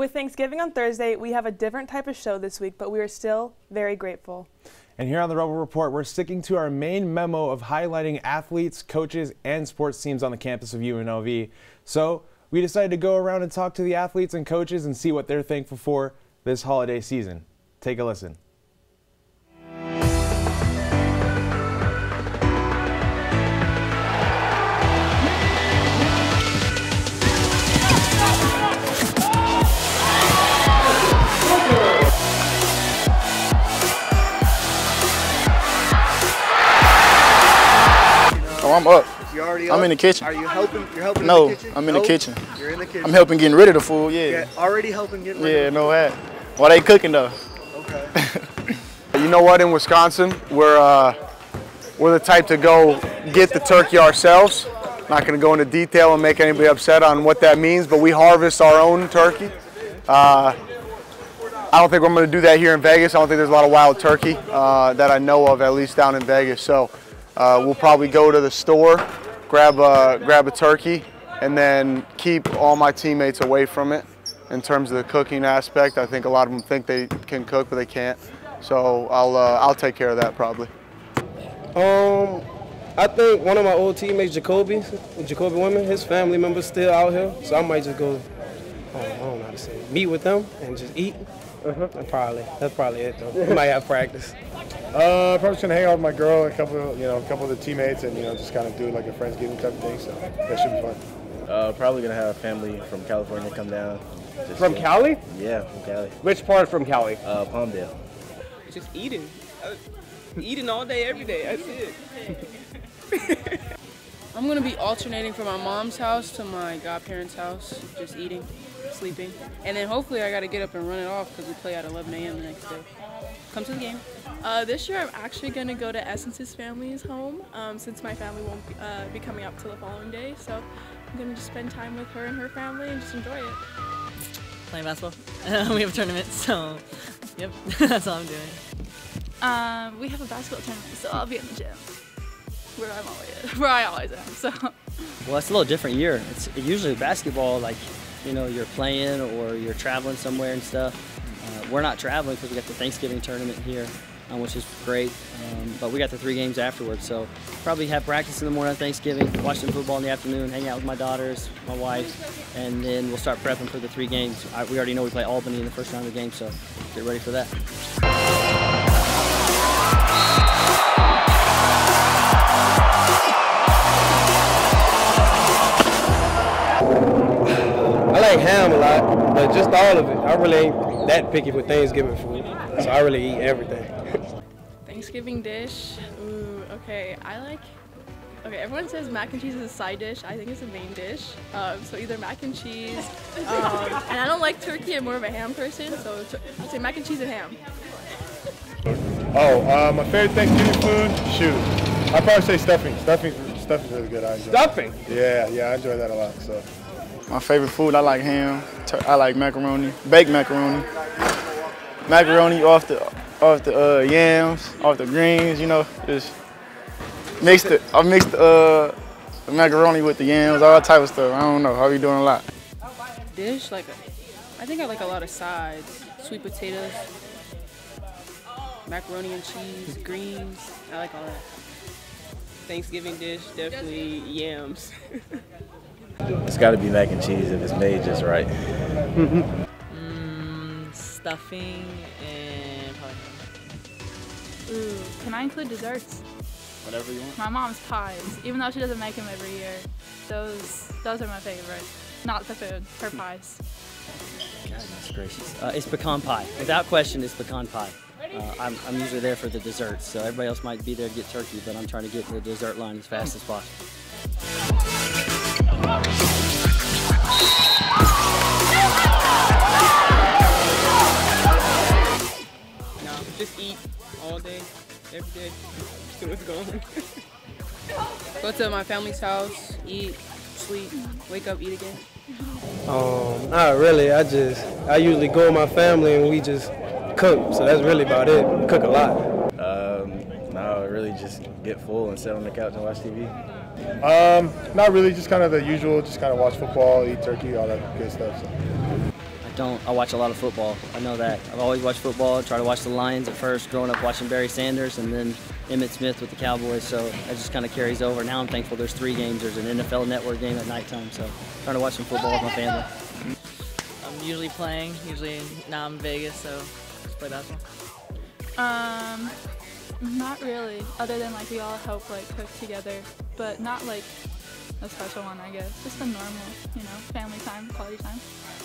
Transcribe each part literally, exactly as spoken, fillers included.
With Thanksgiving on Thursday, we have a different type of show this week, but we are still very grateful. And here on the Rebel Report, we're sticking to our main memo of highlighting athletes, coaches, and sports teams on the campus of U N L V. So we decided to go around and talk to the athletes and coaches and see what they're thankful for this holiday season. Take a listen. Oh, I'm up. You already up? I'm in the kitchen. Are you helping? You're helping no, in the kitchen? I'm in no, the kitchen. You're in the kitchen. I'm helping getting rid of the food, yeah. You're already helping getting rid yeah, of the food? Yeah, no way. Why they cooking, though? Okay. You know what, in Wisconsin, we're, uh, we're the type to go get the turkey ourselves. Not going to go into detail and make anybody upset on what that means, but we harvest our own turkey. Uh, I don't think I'm going to do that here in Vegas. I don't think there's a lot of wild turkey uh, that I know of, at least down in Vegas. So. Uh, we'll probably go to the store, grab a, grab a turkey, and then keep all my teammates away from it. In terms of the cooking aspect, I think a lot of them think they can cook, but they can't. So I'll, uh, I'll take care of that probably. Um, I think one of my old teammates, Jacoby, Jacoby Wynn, his family member's still out here. So I might just go, I don't, I don't know how to say it, meet with them and just eat. Uh-huh. Probably. That's probably it, though. We might have practice. Uh, probably just gonna hang out with my girl and a couple of, you know, a couple of the teammates, and you know, just kind of do like a Friendsgiving type of thing. So that should be fun. Uh, probably gonna have family from California come down. Just, from yeah. Cali? Yeah, from Cali. Which part from Cali? Uh, Palmdale. Just eating, uh, eating all day, every day. That's it. I'm gonna be alternating from my mom's house to my godparents' house, just eating, sleeping, and then hopefully I gotta get up and run it off because we play at eleven A M the next day. Come to the game. Uh, this year I'm actually gonna go to Essence's family's home um, since my family won't be, uh, be coming up till the following day, so I'm gonna just spend time with her and her family and just enjoy it. Playing basketball. We have a tournament, so yep, that's all I'm doing. Um, we have a basketball tournament, so I'll be in the gym. Where I'm always, where I always am. So. Well, it's a little different year. It's usually basketball, like you know, you're playing or you're traveling somewhere and stuff. Uh, we're not traveling because we got the Thanksgiving tournament here, um, which is great. Um, but we got the three games afterwards, so probably have practice in the morning on Thanksgiving, watch some football in the afternoon, hang out with my daughters, my wife, and then we'll start prepping for the three games. I, we already know we play Albany in the first round of the game, so get ready for that. I like ham a lot, but just all of it. I really ain't that picky with Thanksgiving food, so I really eat everything. Thanksgiving dish, ooh, okay, I like, okay, everyone says mac and cheese is a side dish. I think it's a main dish, um, so either mac and cheese, um, and I don't like turkey, I'm more of a ham person, so I'd say mac and cheese and ham. Oh, uh, my favorite Thanksgiving food, shoot, I'd probably say stuffing. Stuffing, stuffing's really good, I enjoy Stuffing? It. Yeah, yeah, I enjoy that a lot, so. My favorite food, I like ham, I like macaroni, baked macaroni, macaroni off the off the uh, yams, off the greens, you know, just mixed it. I mixed uh, the macaroni with the yams, all that type of stuff. I don't know, I be doing a lot. Dish, like, I think I like a lot of sides, sweet potatoes, macaroni and cheese, greens, I like all that. Thanksgiving dish, definitely yams. It's got to be mac and cheese if it's made just right. mm, stuffing and probably ham. Ooh, can I include desserts? Whatever you want. My mom's pies, even though she doesn't make them every year. Those, those are my favorite. Not the food, her pies. Goodness gracious! Uh, it's pecan pie, without question. It's pecan pie. Uh, I'm, I'm usually there for the desserts, so everybody else might be there to get turkey, but I'm trying to get to the dessert line as fast as possible. No, just eat all day, every day, just do what's going. Go to my family's house, eat, sleep, wake up, eat again. Um, not really, I just, I usually go with my family and we just cook, so that's really about it, cook a lot. Um, no, really just get full and sit on the couch and watch T V. Um, not really, just kind of the usual, just kind of watch football, eat turkey, all that good stuff. So. I don't, I watch a lot of football. I know that. I've always watched football. I try to watch the Lions at first, growing up watching Barry Sanders, and then Emmitt Smith with the Cowboys, so that just kind of carries over. Now I'm thankful there's three games. There's an N F L Network game at nighttime, so I'm trying to watch some football with my family. I'm usually playing. Usually now I'm in Vegas, so just play basketball. Um, not really, other than like we all help like cook together, but not like a special one, I guess. Just a normal, you know, family time, quality time.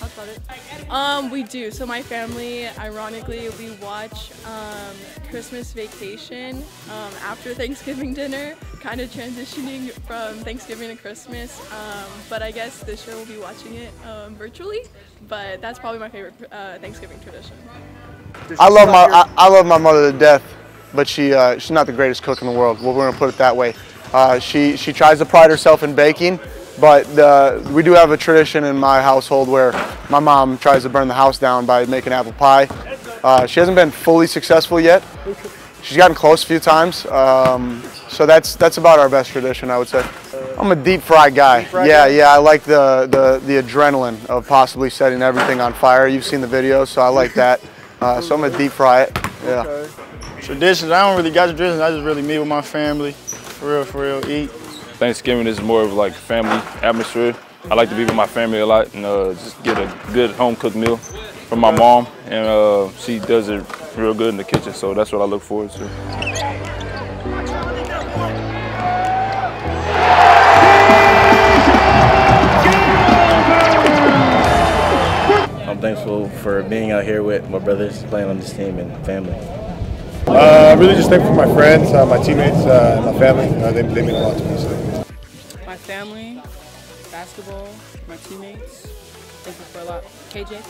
That's about it. Um, we do. So my family, ironically, we watch um, Christmas Vacation um, after Thanksgiving dinner, kind of transitioning from Thanksgiving to Christmas. Um, but I guess this year we'll be watching it um, virtually. But that's probably my favorite uh, Thanksgiving tradition. I love my I, I love my mother to death, but she uh, she's not the greatest cook in the world. We're going to put it that way. Uh, she, she tries to pride herself in baking, but uh, we do have a tradition in my household where my mom tries to burn the house down by making apple pie. Uh, she hasn't been fully successful yet. She's gotten close a few times, um, so that's that's about our best tradition, I would say. I'm a deep fry guy. Deep fry yeah, guy? yeah, I like the, the, the adrenaline of possibly setting everything on fire. You've seen the videos, so I like that. Uh, so I'm gonna deep fry it, yeah. Okay. Traditions, I don't really got traditions, I just really meet with my family. For real, for real, eat. Thanksgiving is more of like family atmosphere. I like to be with my family a lot and uh, just get a good home-cooked meal from my mom. And uh, she does it real good in the kitchen, so that's what I look forward to. I'm thankful for being out here with my brothers, playing on this team, and family. Uh, really just thankful for my friends, uh, my teammates, uh, my family. Uh, they, they mean a lot to me. So. My family, basketball, my teammates. Thankful for a lot. K J?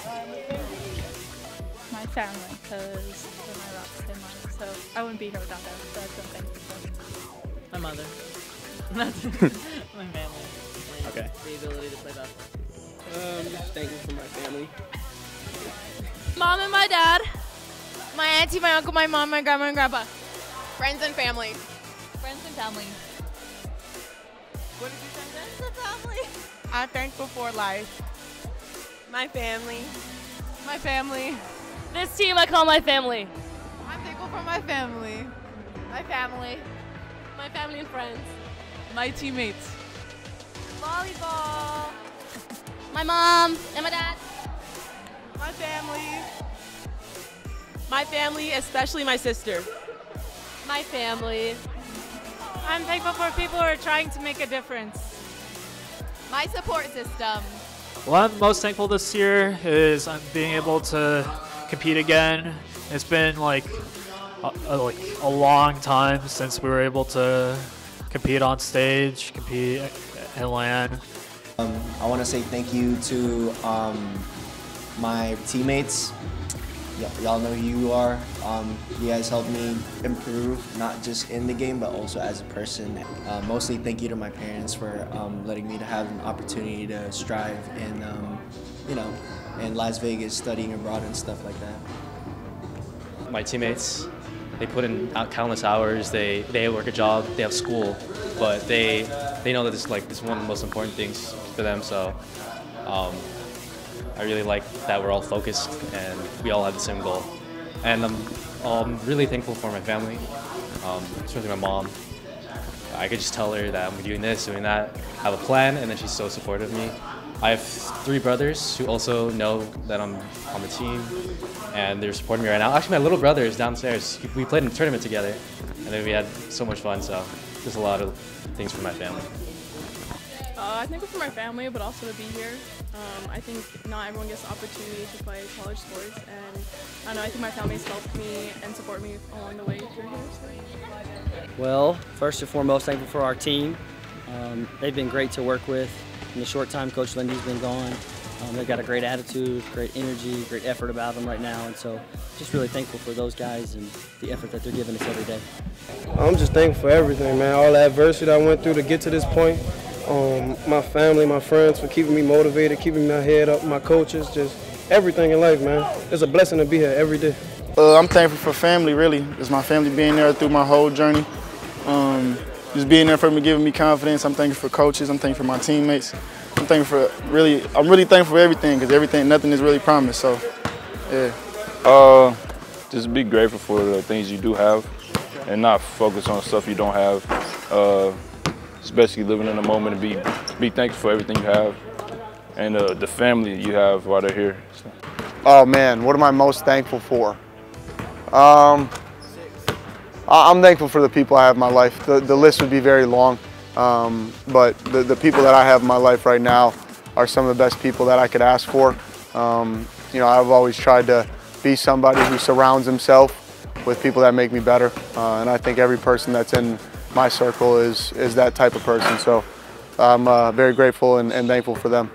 My family, because they're my rocks, they're mine. So I wouldn't be here without them. So that's what I'm thankful for. My mother. My family. Okay. The ability to play basketball. Um, just thankful for my family. Mom and my dad. My auntie, my uncle, my mom, my grandma, and grandpa. Friends and family. Friends and family. What did you say? Friends and family. I'm thankful for life. My family. My family. This team I call my family. I'm thankful for my family. My family. My family and friends. My teammates. Volleyball. My mom and my dad. My family. My family, especially my sister. My family. I'm thankful for people who are trying to make a difference. My support system. What I'm most thankful this year is I'm being able to compete again. It's been like a, a, like a long time since we were able to compete on stage, compete and LAN. Um, I want to say thank you to um, my teammates. Y'all know who you are. Um, you guys helped me improve, not just in the game, but also as a person. Uh, mostly thank you to my parents for um, letting me to have an opportunity to strive in, um, you know, in Las Vegas, studying abroad and stuff like that. My teammates, they put in countless hours. They, they work a job, they have school, but they, they know that it's like, it's one of the most important things for them, so. Um, I really like that we're all focused and we all have the same goal. And I'm, I'm really thankful for my family, um, especially my mom. I could just tell her that I'm doing this, doing that, have a plan, and then she's so supportive of me. I have three brothers who also know that I'm on the team and they're supporting me right now. Actually, my little brother is downstairs. We played in a tournament together and then we had so much fun, so just a lot of things for my family. Uh, I think it's for my family, but also to be here. Um, I think not everyone gets the opportunity to play college sports, and I don't know, I think my family's helped me and supported me along the way through here. So. Well, first and foremost, thankful for our team. Um, they've been great to work with. In the short time Coach Lindy's been gone, um, they've got a great attitude, great energy, great effort about them right now, and so just really thankful for those guys and the effort that they're giving us every day. I'm just thankful for everything, man. All the adversity I went through to get to this point. Um, my family, my friends for keeping me motivated, keeping my head up, my coaches, just everything in life, man. It's a blessing to be here every day. Uh, I'm thankful for family, really. It's my family being there through my whole journey. Um, just being there for me, giving me confidence. I'm thankful for coaches. I'm thankful for my teammates. I'm thankful for really, I'm really thankful for everything because everything, nothing is really promised. So, yeah. Uh, just be grateful for the things you do have, and not focus on stuff you don't have. Uh, just basically living in the moment and be be thankful for everything you have, and uh, the family you have while they're here. So. Oh man, what am I most thankful for? Um, I'm thankful for the people I have in my life. The, the list would be very long, um, but the, the people that I have in my life right now are some of the best people that I could ask for. Um, you know, I've always tried to be somebody who surrounds himself with people that make me better, uh, and I think every person that's in my circle is, is that type of person, so I'm uh, very grateful and, and thankful for them.